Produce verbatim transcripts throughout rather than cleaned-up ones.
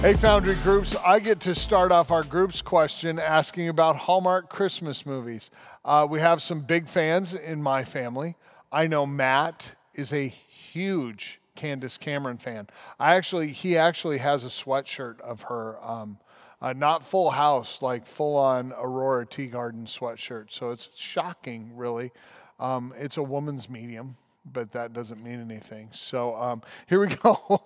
Hey, Foundry Groups, I get to start off our groups question asking about Hallmark Christmas movies. Uh, we have some big fans in my family. I know Matt is a huge Candace Cameron fan. I actually, he actually has a sweatshirt of her, um, uh, not Full House, like full-on Aurora Tea Garden sweatshirt. So it's shocking, really. Um, it's a woman's medium, but that doesn't mean anything. So um, here we go.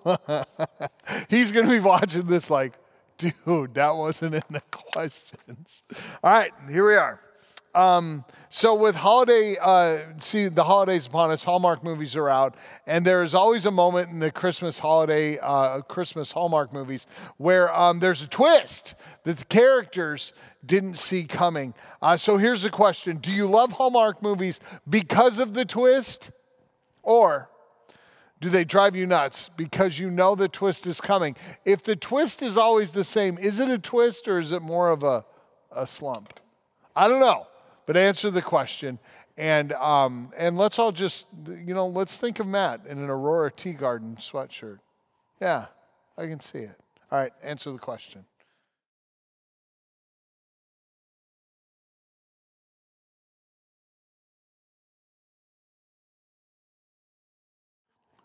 He's going to be watching this like, dude, that wasn't in the questions. All right, here we are. Um, so with holiday, uh, see, the holidays upon us, Hallmark movies are out, and there is always a moment in the Christmas holiday, uh, Christmas Hallmark movies where um, there's a twist that the characters didn't see coming. Uh, so here's the question. Do you love Hallmark movies because of the twist? Or do they drive you nuts because you know the twist is coming? If the twist is always the same, is it a twist or is it more of a, a slump? I don't know, but answer the question. And, um, and let's all just, you know, let's think of Matt in an Aurora Tea Garden sweatshirt. Yeah, I can see it. All right, answer the question.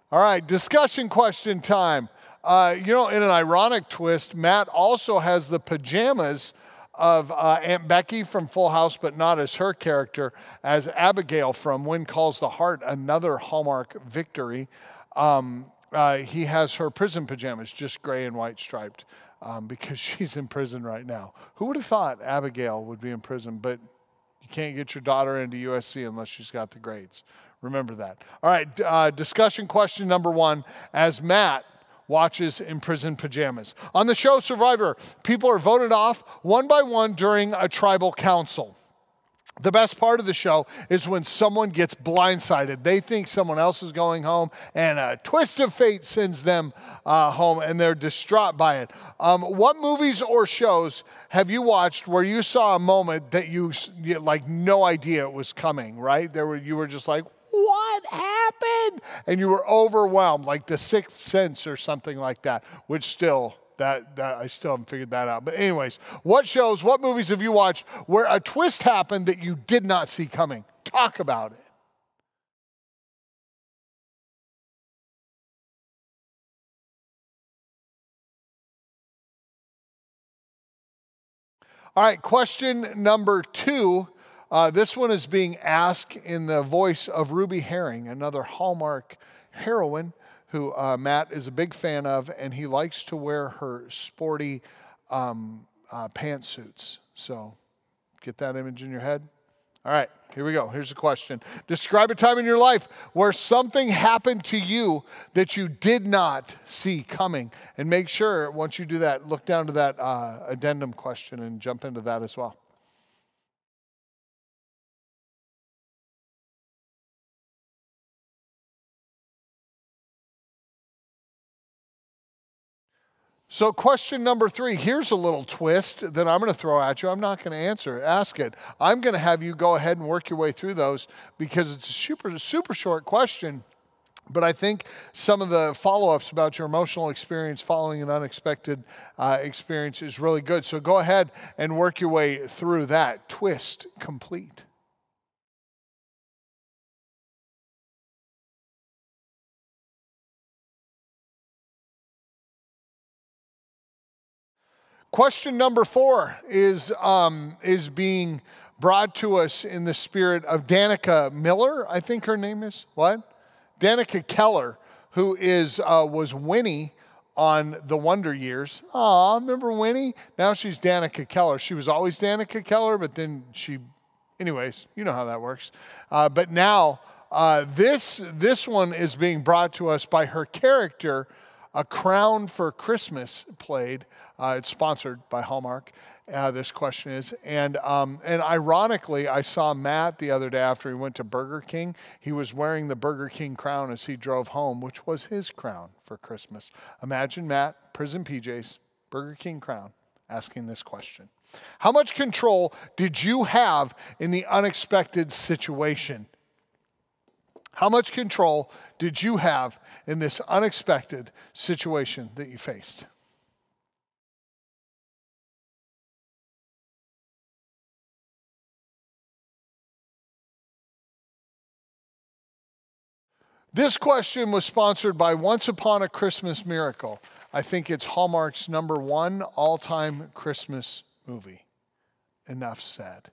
All right, discussion question time. Uh, you know, in an ironic twist, Matt also has the pajamas of uh, Aunt Becky from Full House, but not as her character, as Abigail from When Calls the Heart, another Hallmark victory. Um, uh, he has her prison pajamas, just gray and white striped, um, because she's in prison right now. Who would have thought Abigail would be in prison? But you can't get your daughter into U S C unless she's got the grades. Remember that. All right, uh, discussion question number one, as Matt watches in prison pajamas. On the show Survivor, people are voted off one by one during a tribal council. The best part of the show is when someone gets blindsided. They think someone else is going home, and a twist of fate sends them uh, home, and they're distraught by it. Um, what movies or shows have you watched where you saw a moment that you, you like, no idea it was coming, right? There were, you were just like, what happened? And you were overwhelmed, like The Sixth Sense or something like that, which still, that, that I still haven't figured that out. But anyways, what shows, what movies have you watched where a twist happened that you did not see coming? Talk about it. All right, question number two. Uh, this one is being asked in the voice of Ruby Herring, another Hallmark heroine who uh, Matt is a big fan of, and he likes to wear her sporty um, uh, pantsuits. So get that image in your head. All right, here we go. Here's a question. Describe a time in your life where something happened to you that you did not see coming. And make sure, once you do that, look down to that uh, addendum question and jump into that as well. So question number three, here's a little twist that I'm going to throw at you. I'm not going to answer it. Ask it. I'm going to have you go ahead and work your way through those because it's a super, super short question. But I think some of the follow-ups about your emotional experience following an unexpected uh, experience is really good. So go ahead and work your way through that. Twist complete. Question number four is, um, is being brought to us in the spirit of Danica Miller, I think her name is. What? Danica Keller, who is, uh, was Winnie on The Wonder Years. Aw, remember Winnie? Now she's Danica Keller. She was always Danica Keller, but then she, anyways, you know how that works. Uh, but now uh, this, this one is being brought to us by her character, A Crown for Christmas, played. Uh, it's sponsored by Hallmark, uh, this question is. And, um, and ironically, I saw Matt the other day after he went to Burger King. He was wearing the Burger King crown as he drove home, which was his crown for Christmas. Imagine Matt, prison P Js, Burger King crown. asking this question. How much control did you have in the unexpected situation? How much control did you have in this unexpected situation that you faced? This question was sponsored by Once Upon a Christmas Miracle. I think it's Hallmark's number one all-time Christmas movie. Enough said.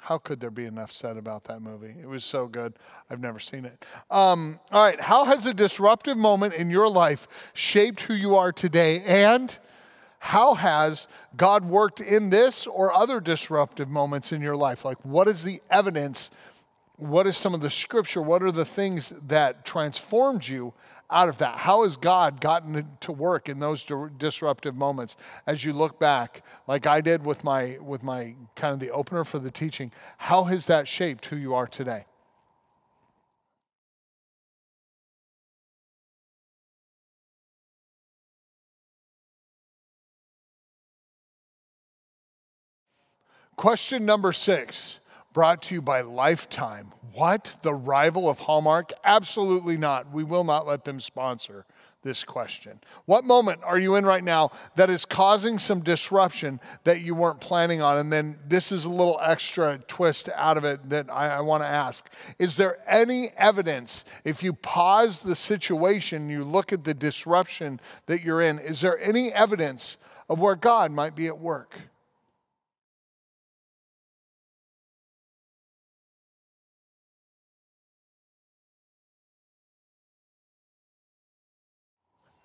How could there be enough said about that movie? It was so good. I've never seen it. Um, all right. How has a disruptive moment in your life shaped who you are today? And how has God worked in this or other disruptive moments in your life? Like, what is the evidence? What is some of the scripture? What are the things that transformed you out of that? How has God gotten to work in those disruptive moments? As you look back, like I did with my, with my kind of the opener for the teaching, how has that shaped who you are today? Question number six, brought to you by Lifetime. What? The rival of Hallmark? Absolutely not. We will not let them sponsor this question. What moment are you in right now that is causing some disruption that you weren't planning on? And then this is a little extra twist out of it that I, I want to ask. Is there any evidence, if you pause the situation, you look at the disruption that you're in, is there any evidence of where God might be at work?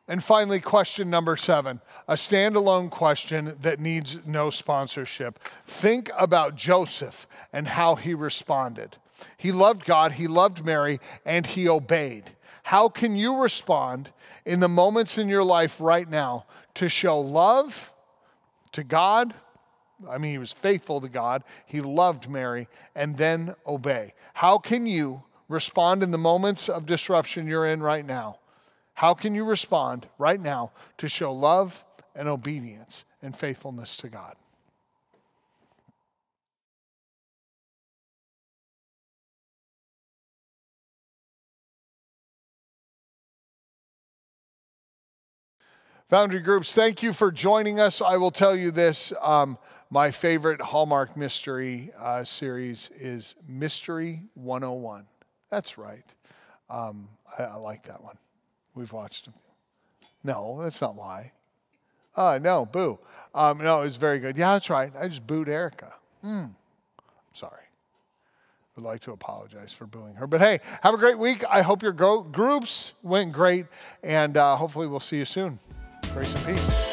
And finally, question number seven, a standalone question that needs no sponsorship. Think about Joseph and how he responded. He loved God, he loved Mary, and he obeyed. How can you respond in the moments in your life right now to show love to God? I mean, he was faithful to God, he loved Mary, and then obey. How can you respond in the moments of disruption you're in right now? How can you respond right now to show love and obedience and faithfulness to God? Foundry Groups, thank you for joining us. I will tell you this, um, my favorite Hallmark mystery uh, series is Mystery one oh one. That's right. Um, I, I like that one. We've watched them. No, that's not why. Uh, no, boo. Um, no, it was very good. Yeah, that's right. I just booed Erica. Mm. I'm sorry. Would like to apologize for booing her. But hey, have a great week. I hope your groups went great, and uh, hopefully we'll see you soon. Grace and peace.